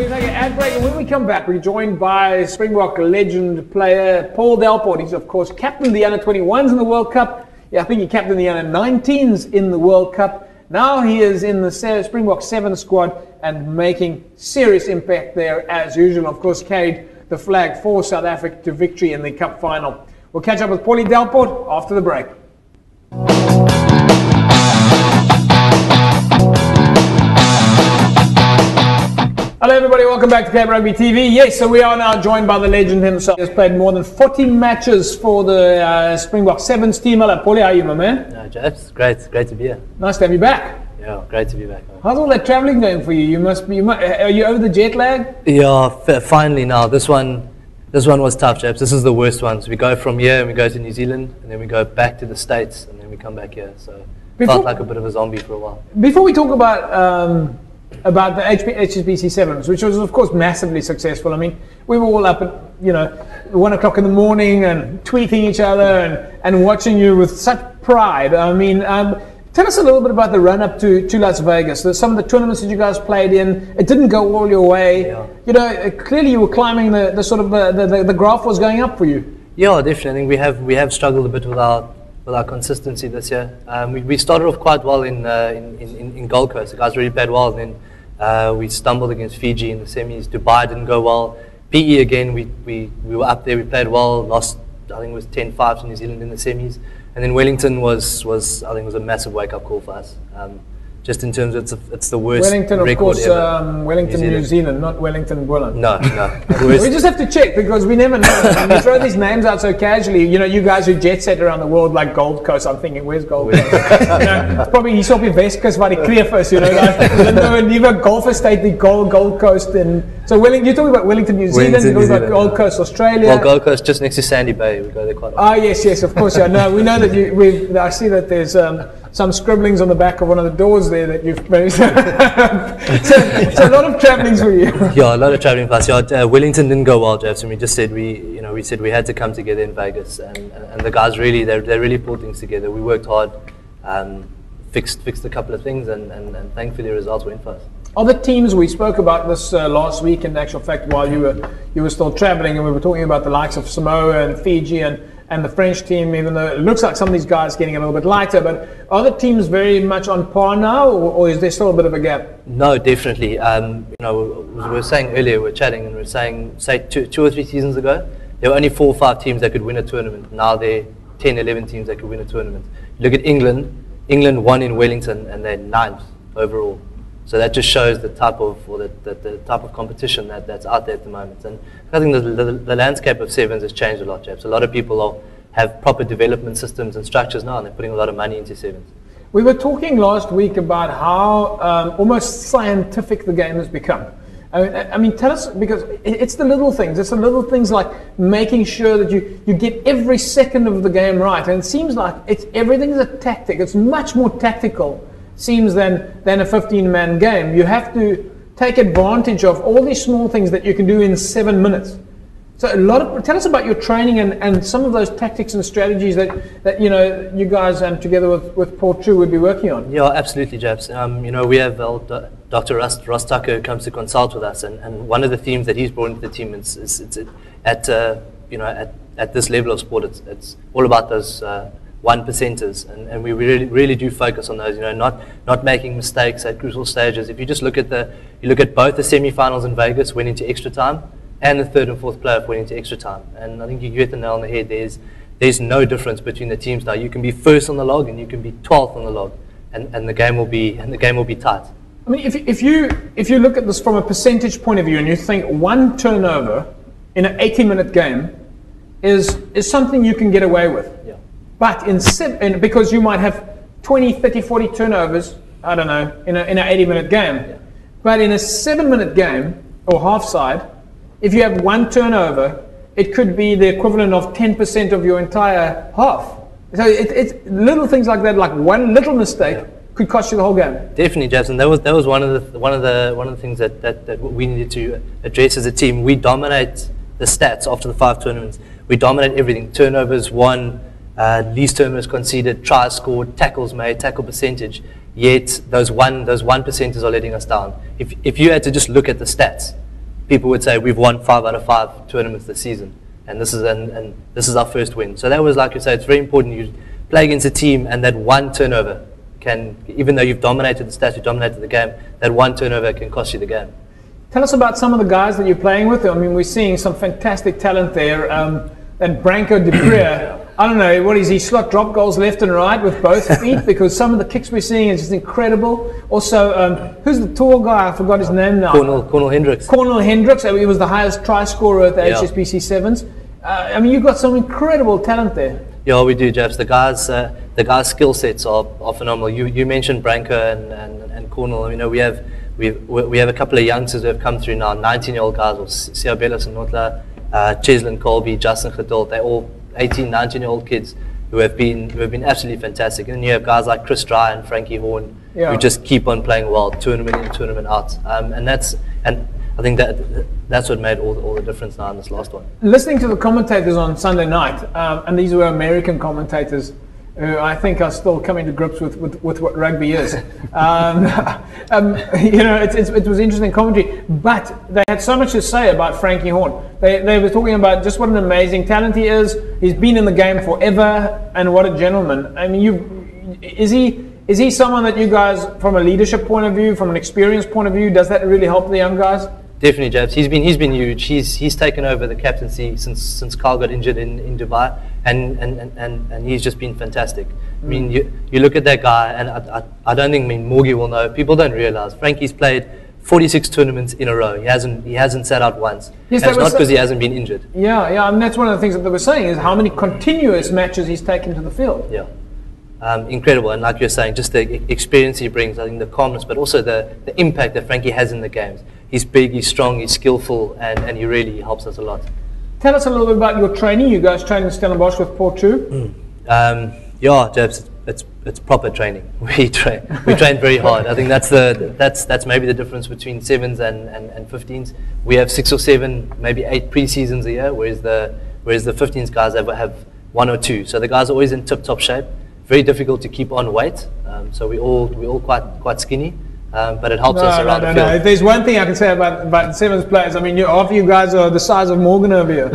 We're going to take an ad break, and when we come back, we're joined by Springbok legend player Paul Delport. He's, of course, captained the under-21s in the World Cup. Yeah, I think he captained the under-19s in the World Cup. Now he is in the Springbok 7 squad and making serious impact there as usual. Of course, carried the flag for South Africa to victory in the Cup final. We'll catch up with Paulie Delport after the break. Hello everybody, welcome back to Cape Rugby TV. Yes, so we are now joined by the legend himself. He has played more than 40 matches for the Springbok Sevens team. Hello Paulie, how are you, my man? No, Japs, great to be here. Nice to have you back. Yeah, great to be back. How's all that travelling going for you? Are you over the jet lag? Yeah, finally now. This one was tough, chaps. This is the worst one. So we go from here and we go to New Zealand, and then we go back to the States, and then we come back here. So felt like a bit of a zombie for a while. Before we talk about the HSBC 7s, which was of course massively successful. I mean, we were all up at 1 o'clock in the morning and tweeting each other and watching you with such pride. I mean. Tell us a little bit about the run-up to Las Vegas. There's some of the tournaments that you guys played in. It didn't go all your way. Yeah. You know, clearly you were climbing the graph was going up for you. Yeah, definitely. I think we have struggled a bit with our consistency this year. We started off quite well in Gold Coast. The guys really played well. And then we stumbled against Fiji in the semis. Dubai didn't go well. PE again, we were up there. We played well. Lost, I think it was 10-5 to New Zealand in the semis. And then Wellington was a massive wake-up call for us. Just in terms of it's the worst Wellington, record of course, ever. Wellington, New Zealand, not Wellington, Bullen. No. We just have to check because we never know. I mean, we throw these names out so casually. You know, you guys who jet set around the world like Gold Coast. I'm thinking, where's Gold Coast? It's probably he saw me Vescas by the Clearfus. You know, like never golfer state the Gold Coast and so Wellington. You're talking about Wellington, New Zealand. Wellington, you're talking about Gold Coast, Australia. Well, Gold Coast just next to Sandy Bay. We go there quite often. Oh yes, of course. Yeah, no, we know that you. I see that there's. Some scribblings on the back of one of the doors there that you've made. So a lot of travelling for you. Yeah, a lot of travelling for us. Yeah, Wellington didn't go well, Jeff, and we just said we had to come together in Vegas, and the guys really they really pulled things together. We worked hard, fixed a couple of things, and thankfully the results went for us. Other teams, we spoke about this last week. In actual fact, while you were still travelling, and we were talking about the likes of Samoa and Fiji and the French team, even though it looks like some of these guys are getting a little bit lighter, but are the teams very much on par now, or is there still a bit of a gap? No, definitely. We were saying earlier, we were chatting, and we were saying, say, two or three seasons ago, there were only 4 or 5 teams that could win a tournament. Now there are 10, 11 teams that could win a tournament. Look at England. England won in Wellington, and they're 9th overall. So that just shows the type of competition that's out there at the moment. And I think the landscape of sevens has changed a lot, Japs. A lot of people have proper development systems and structures now, and they're putting a lot of money into sevens. We were talking last week about how almost scientific the game has become. I mean, tell us, because it's the little things. It's the little things like making sure that you get every second of the game right. And it seems like everything's a tactic. It's much more tactical. Seems than a 15-man game. You have to take advantage of all these small things that you can do in 7 minutes. So tell us about your training and some of those tactics and strategies that you guys together with Paul Treu would be working on. Yeah, absolutely, Japs. We have Dr. Ross Tucker who comes to consult with us, and one of the themes that he's brought into the team is at this level of sport, it's all about those. One-percenters, and we really do focus on those. Not making mistakes at crucial stages. If you just look at both the semi-finals in Vegas went into extra time, and the third and fourth playoff went into extra time. And I think you hit the nail on the head. There's no difference between the teams now. You can be first on the log, and you can be 12th on the log, and the game will be tight. I mean, if you look at this from a percentage point of view, and you think one turnover in an 80-minute game is something you can get away with. Yeah. But because you might have 20, 30, 40 turnovers, I don't know, in an 80-minute game. Yeah. But in a 7-minute game, or half side, if you have one turnover, it could be the equivalent of 10% of your entire half. So it's little things like that, like one little mistake, yeah, could cost you the whole game. Definitely, Jason. That was one of the things that we needed to address as a team. We dominate the stats after the 5 tournaments. We dominate everything. Turnovers won. Least turnovers conceded, tries scored, tackles made, tackle percentage. Yet those one percenters are letting us down. If you had to just look at the stats, people would say we've won 5 out of 5 tournaments this season, and this is and this is our first win. So that was, like you say, it's very important. You play against a team, and that one turnover can, even though you've dominated the stats, you dominated the game, that one turnover can cost you the game. Tell us about some of the guys that you're playing with. I mean, we're seeing some fantastic talent there. That Branco Dupria, I don't know, what is he, slot drop goals left and right with both feet, because some of the kicks we're seeing is just incredible. Also, who's the tall guy? I forgot his name now. Cornel Hendricks. Cornel Hendricks, he was the highest try scorer at the HSBC 7s. I mean, you've got some incredible talent there. Yeah, we do, Japs. The guys' skill sets are phenomenal. You mentioned Branco and Cornel. You know, we have a couple of youngsters who have come through now, 19-year-old guys, or Sierra Bellas and Notla, Cheslin Kolbe, Justin Geduld. They're all 18, 19-year-old kids who have been absolutely fantastic. And then you have guys like Chris Dry and Frankie Horn who just keep on playing well, tournament in, tournament out. And I think that's what made all the difference now in this last one. Listening to the commentators on Sunday night, and these were American commentators who I think are still coming to grips with what rugby is. You know, it was interesting commentary, but they had so much to say about Frankie Horn. They were talking about just what an amazing talent he is. He's been in the game forever, and what a gentleman. I mean, is he someone that you guys, from a leadership point of view, from an experience point of view, does that really help the young guys? Definitely, Japs. He's been huge. He's taken over the captaincy since Carl got injured in Dubai, and he's just been fantastic. I mean, you look at that guy, and I don't think, I mean, Morgan will know. People don't realize Frankie's played 46 tournaments in a row. He hasn't sat out once. Yes, and it's not because he hasn't been injured. Yeah. I mean, that's one of the things that they were saying is how many continuous matches he's taken to the field. Yeah. Incredible, and like you're saying, just the experience he brings, I think the calmness, but also the impact that Frankie has in the games. He's big, he's strong, he's skillful, and he really helps us a lot. Tell us a little bit about your training. You guys train in Stellenbosch with Portu? Yeah, Japs, it's proper training. We train very hard. I think that's maybe the difference between 7s and 15s. We have 6 or 7, maybe 8 pre-seasons a year, whereas the 15s guys have 1 or 2. So the guys are always in tip-top shape. Very difficult to keep on weight, so we all quite skinny, but it helps us around the field. If there's one thing I can say about 7s players, I mean, half you guys are the size of Morgan over here.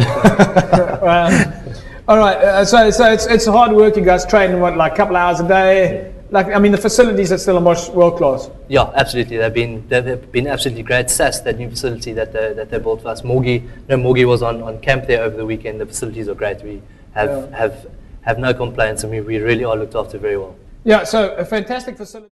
All right, so it's hard work. You guys train what, like a couple hours a day? Like, I mean, the facilities at Stellenbosch, world class. Yeah, absolutely. They've been absolutely great. SAS, that new facility that they built for us. Morgie was on camp there over the weekend. The facilities are great. We have no complaints, and we really are looked after very well. Yeah, so a fantastic facility.